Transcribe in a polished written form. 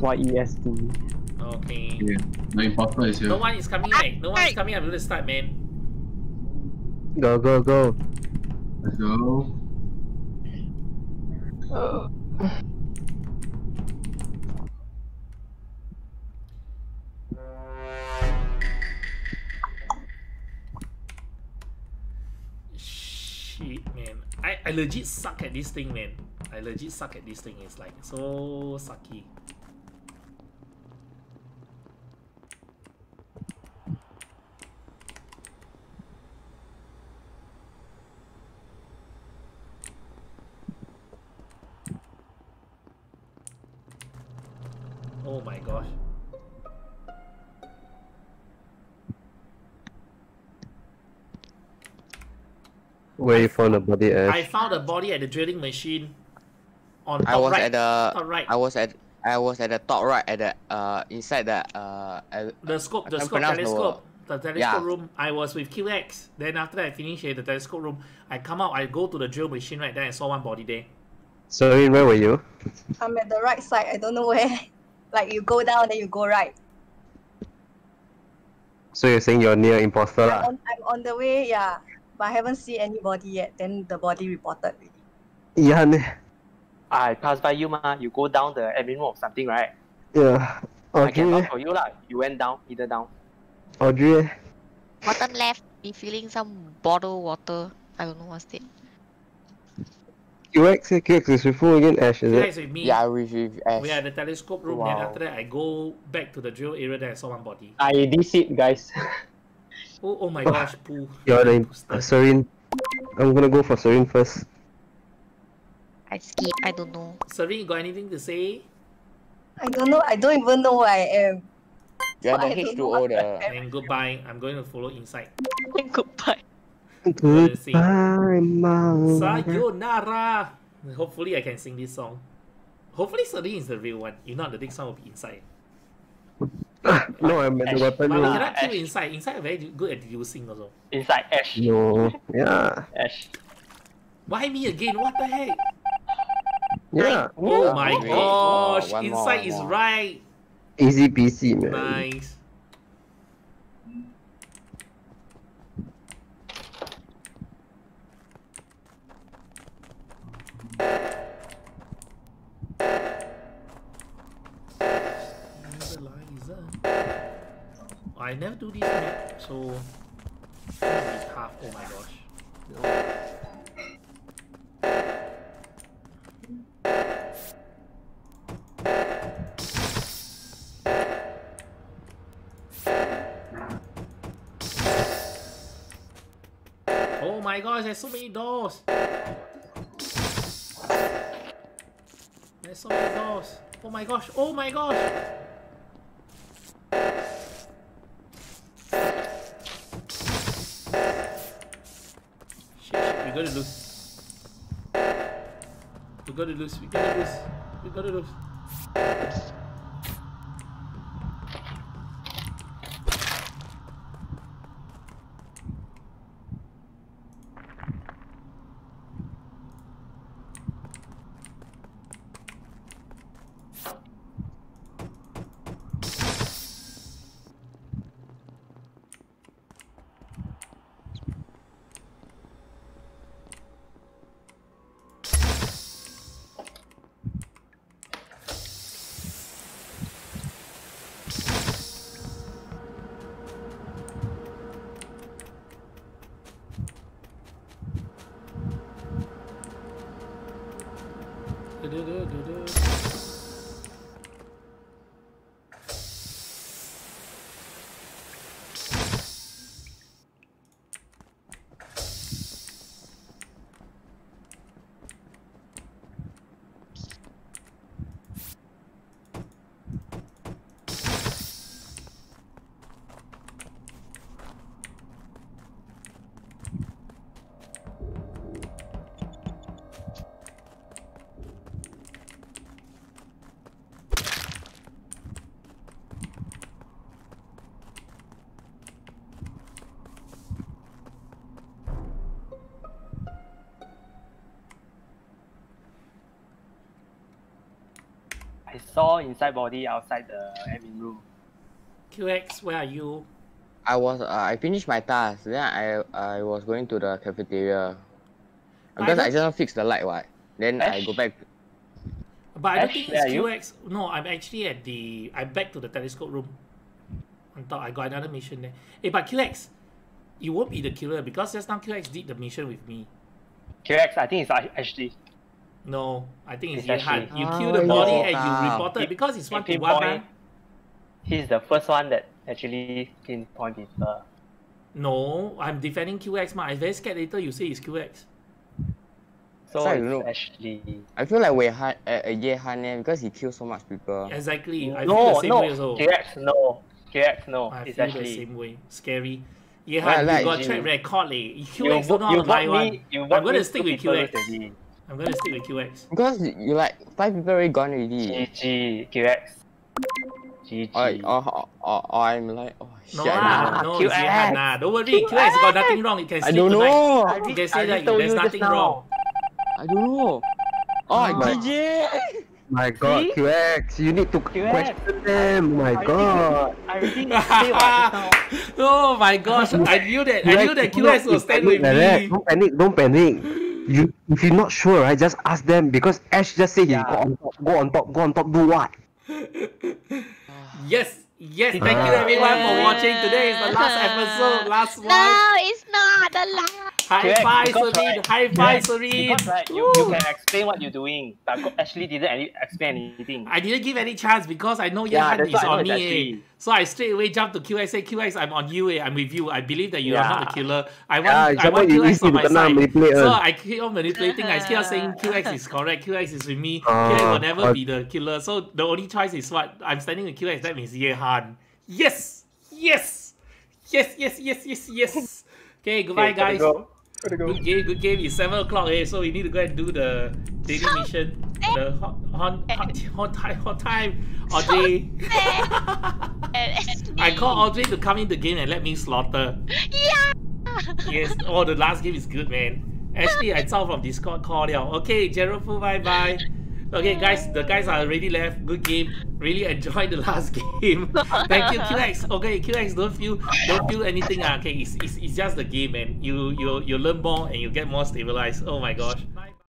YESD. Okay. Yeah, the imposter is here. No one is coming back. No one is coming until the start, man. Go, go, go. Let's go. Shit, man. I legit suck at this thing, man. I legit suck at this thing. It's like so sucky. Oh my gosh. Where you found the body at? I found the body at the drilling machine. On top right. I was at the top right at the inside the telescope room. I was with QX. Then after I finished at the telescope room, I come out. I go to the drill machine right there. I saw one body there. Sorry, where were you? I'm at the right side. I don't know where. Like you go down, then you go right. So you're saying you're near imposter lah? I'm on the way, yeah. But I haven't seen anybody yet. Then the body reported really. Yeah. I passed by you, ma. You go down the admin room or something, right? Yeah. Audrey. I can talk for you lah. You went down, either down. Audrey. Bottom left, be feeling some bottled water. I don't know what's it. QX is with who again? Ash, is it? QX with me. Yeah, with Ash. We are at the telescope room, wow. Then after that I go back to the drill area that I saw one body. I did it, guys. oh my gosh, Pooh. You're the Serene. I'm gonna go for Serene first. I skip, I don't know. Serene, you got anything to say? I don't know, I don't even know where I am. You're the H2O there. And goodbye, I'm going to follow inside. Goodbye. Goodbye, Mom. Sayonara. Hopefully, I can sing this song. Hopefully, Serene is the real one. If not, the next song will be inside. No, I'm at the weapon. But we cannot kill inside. Inside are very good at deducing also. Inside, Ash. No. Yeah. Ash. Why me again? What the heck? Yeah. Oh my gosh. Wow, inside is right. Easy peasy, man. Nice. I never do this map, so it's half. Oh my gosh. Oh my gosh, there's so many doors. There's so many doors. Oh my gosh, oh my gosh. We gotta lose. saw inside body outside the admin room. QX, where are you? I was I finished my task. Then I was going to the cafeteria. Because I just fixed the light. What? Then Ash? I go back. But I don't think it's QX. You? No, I'm actually at the. I'm back to the telescope room. I thought I got another mission there. Hey, but QX, you won't be the killer because just now QX did the mission with me. QX, I think it's Ashley. No, I think it's Yehan. You killed the body and you reported because it's 1-to-1, man. He's the first one that actually pinpointed her. No, I'm defending QX, man. I'm very scared later you say it's QX. So it's Ashley. I feel like we're Yehan because he killed so much people. Exactly. No, I feel the same way also. QX, no. QX, no. I feel the same way. Scary. Yehan, you got track record, leh. QX don't know how to lie one. I'm going to stick with QX. I'm gonna stick with QX. Because you like 5 people already gone already. GG, QX. GG. Or I'm like, oh shit. No, QX. Nah, don't worry, QX has got nothing wrong. It can sleep tonight. You can say that there's nothing wrong. I don't know. Oh, GG. My god, QX, you need to question them. My god. I really need to say what is now. Oh my gosh, I knew that QX will stand with me. Don't panic, don't panic. You, if you're not sure, right, just ask them because Ash just said he go on top, do what? yes, thank you everyone for watching. Today is the last episode, last one. No, it's not the last. High five, Serene. Right, you can explain what you're doing, but Ashley didn't explain anything. I didn't give any chance because I know Yehan is on me. So I straight away jumped to QX. Say QX, I'm on you. I'm with you. I believe that you are not the killer. I want QX on my side. So I keep on manipulating. I keep on saying QX is correct. QX is with me. QX will never be the killer. So the only choice is what I'm standing with QX. That means Yehan. Yes. Okay, goodbye, guys. Go. Good game. It's 7 o'clock, eh? So we need to go and do the daily mission. The hot time. Audrey. I call Audrey to come in the game and let me slaughter. Yeah. Yes. Oh, the last game is good, man. Actually, I saw from Discord call now. Okay, Gerald Fu, bye bye. Okay, guys. The guys are already left. Good game. Really enjoyed the last game. Thank you, QX. Okay, QX, don't feel anything. Okay, it's just the game, man. You learn more and you get more stabilized. Oh my gosh. Bye.